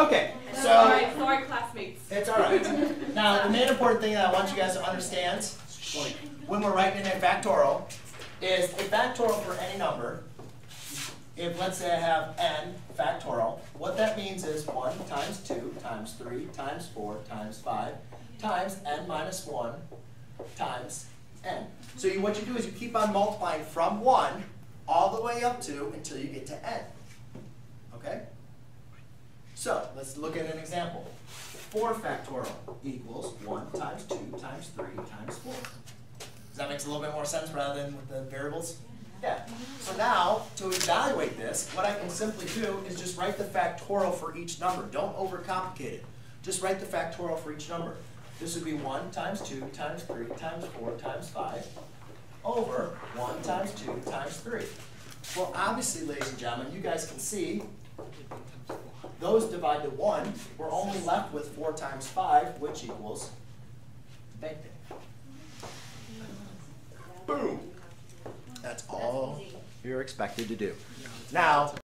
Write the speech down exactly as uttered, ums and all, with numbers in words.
Okay, so sorry, sorry classmates. It's all right. Now, the main important thing that I want you guys to understand when we're writing in a factorial is a factorial for any number. If let's say I have n factorial, what that means is one times two times three times four times five times n minus one times n. So you, what you do is you keep on multiplying from one all the way up to until you get to n. Okay? So let's look at an example. four factorial equals one times two times three times four. Does that make a little bit more sense rather than with the variables? Yeah. So now, to evaluate this, what I can simply do is just write the factorial for each number. Don't overcomplicate it. Just write the factorial for each number. This would be one times two times three times four times five over one times two times three. Well, obviously, ladies and gentlemen, you guys can see those divide to one. We're only left with four times five, which equals bank day. Boom. That's all you're expected to do. Now,